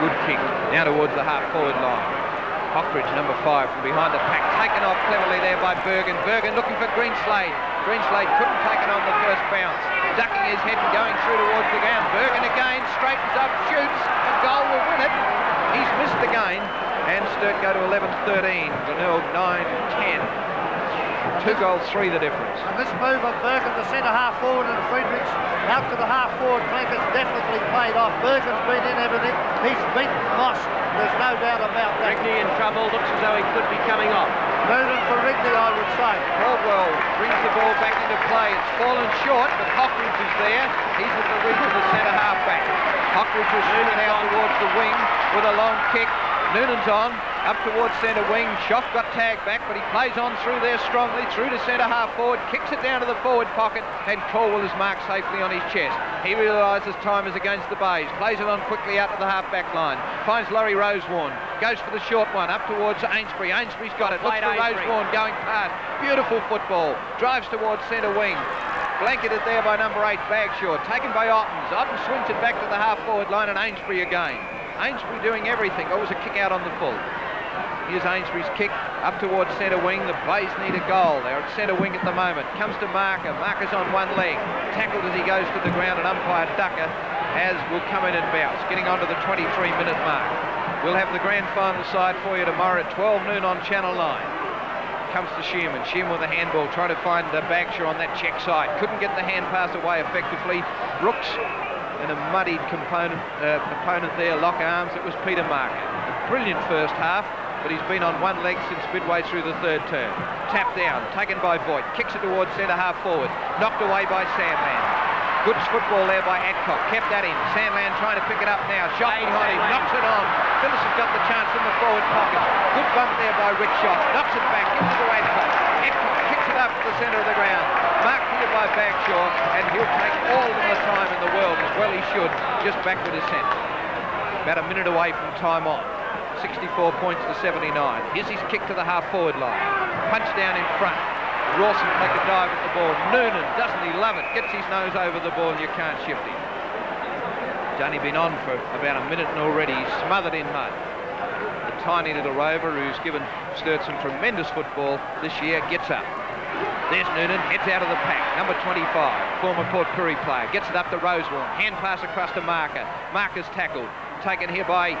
Good kick now towards the half-forward line. Hockridge, number 5, from behind the pack, taken off cleverly there by Bergen. Bergen looking for Greenslade. Greenslade couldn't take it on the first bounce. Ducking his head and going through towards the ground. Bergen again straightens up, shoots, and goal will win it. He's missed again. And Sturt go to 11-13. Glenelg 9-10. 2 goals, 3 the difference. And this move of Bergen, the centre half forward, and Friedrichs out to the half forward flank has definitely played off. Bergen's been in everything. He's beaten Moss. There's no doubt about that. Rigney in trouble. Looks as though he could be coming off. Noonan for Rigney, I would say. Corwell brings the ball back into play. It's fallen short, but Hockridge is there. He's at the wing of the centre half back. Hockridge was shooting out towards the wing with a long kick. Noonan's on, up towards centre wing. Schoff got tagged back, but he plays on through there strongly, through to centre half forward, kicks it down to the forward pocket, and Corwell is marked safely on his chest. He realises time is against the Bays, plays it on quickly out to the half-back line, finds Laurie Rosewarne, goes for the short one, up towards Ainsbury. Ainsbury's got it, looks for Rosewarne going past. Beautiful football, drives towards centre wing. Blanketed there by number 8, Bagshaw, taken by Ottens. Ottens swings it back to the half-forward line, and Ainsbury again. Ainsbury doing everything. Oh, it was a kick out on the full. Here's Ainsbury's kick up towards centre wing. The Bays need a goal. They're at centre wing at the moment. Comes to Marker. Marker's on one leg. Tackled as he goes to the ground, and umpire Ducker as will come in and bounce. Getting on to the 23-minute mark. We'll have the grand final side for you tomorrow at 12 noon on Channel 9. Comes to Shearman. Shearman with a handball, trying to find Bagshaw on that check side. Couldn't get the hand pass away effectively. Brooks and a muddied opponent there, lock arms. It was Peter Marker. A brilliant first half, but he's been on one leg since midway through the third term. Tapped down, taken by Boyd, kicks it towards centre half forward, knocked away by Sandland. Good football there by Adcock, kept that in. Sandland trying to pick it up now, shot behind him, knocks it on. Phillis has got the chance in the forward pocket. Good bump there by Rickshaw, knocks it back, gives it to Adcock. Adcock kicks it up to the centre of the ground. Marked here by Bagshaw, and he'll take all of the time in the world, as well he should, just back with his centre. About a minute away from time on. 64 points to 79. Here's his kick to the half-forward line. Punch down in front. Rawson take a dive at the ball. Noonan, doesn't he love it? Gets his nose over the ball, and you can't shift him. He's only been on for about a minute, and already he's smothered in mud. The tiny little rover who's given Sturt some tremendous football this year gets up. There's Noonan, heads out of the pack. Number 25, former Port Pirie player. Gets it up to Rosewarne. Hand pass across to Marker. Marker's tackled. Taken here by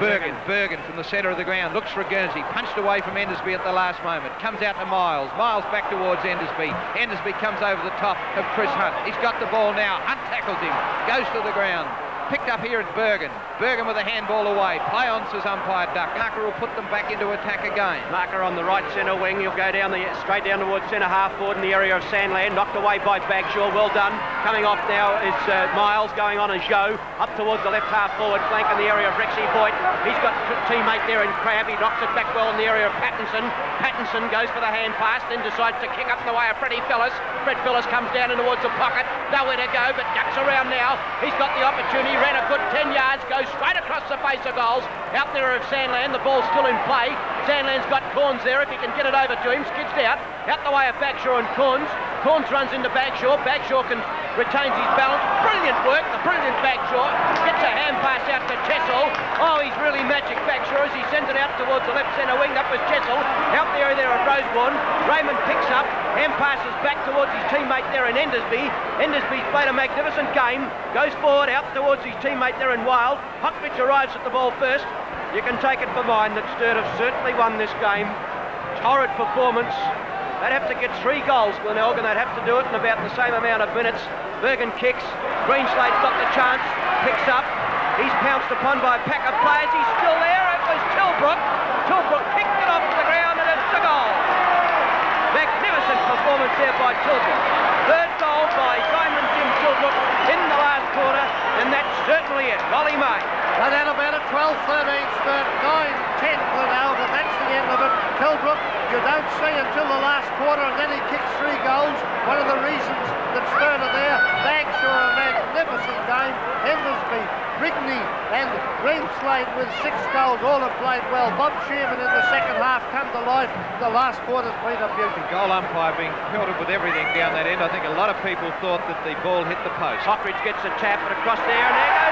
Bergen. Bergen from the centre of the ground. Looks for Guernsey. Punched away from Endersby at the last moment. Comes out to Miles. Miles back towards Endersby. Endersby comes over the top of Chris Hunt. He's got the ball now. Hunt tackles him. Goes to the ground. Picked up here at Bergen. Bergen with a handball away. Play on, says umpire Duck. Marker will put them back into attack again. Marker on the right centre wing. He'll go down the straight down towards centre half forward in the area of Sandland. Knocked away by Bagshaw. Well done. Coming off now is Miles, going on as Joe up towards the left half forward flank in the area of Rexy Boyd. He's got a teammate there in Crabby. Knocks it back well in the area of Pattinson. Pattinson goes for the hand pass, then decides to kick up the way of Freddie Phillis. Fred Phillis comes down in towards the pocket. Nowhere to go, but ducks around now. He's got the opportunity. Ran a good 10 yards, goes straight across the face of goals. Out there of Sandland, the ball's still in play. Sandland's got Corns there, if he can get it over to him, skids out. Out the way of Bagshaw and Corns. Corns runs into Bagshaw. Bagshaw retains his balance. Brilliant work, the brilliant Bagshaw. Gets a hand pass out to Chessell. Oh, he's really magic, Bagshaw, as he sends it out towards the left centre wing. That was Chessell. Out there of Rosewarne. Raymond picks up. Hand passes back towards his teammate there in Endersby. Endersby's played a magnificent game. Goes forward, out towards his teammate there in Wild. Hockridge arrives at the ball first. You can take it for mine that Sturt have certainly won this game. Torrid performance. They'd have to get 3 goals, Glenelg, and they'd have to do it in about the same amount of minutes. Bergen kicks. Greenslade's got the chance. Picks up. He's pounced upon by a pack of players. He's still there. It was Tilbrook. Tilbrook kicked it off the ground, and it's a goal. Magnificent performance there by Tilbrook. Third goal by Simon Jim Tilbrook in the last quarter, and that's certainly it. Golly mate. And then about it, 12-13 Sturt, 9-10 Glenelg, and that's the end of it. Tilbrook, you don't see until the last quarter, and then he kicks 3 goals. One of the reasons that Sturt are there. Bagshaw, a magnificent game. Endersby, Rigney and Greenslade with 6 goals, all have played well. Bob Shearman in the second half come to life. The last quarter's been a beauty. Goal umpire being pelted with everything down that end. I think a lot of people thought that the ball hit the post. Hockridge gets a tap, but across there, and there goes.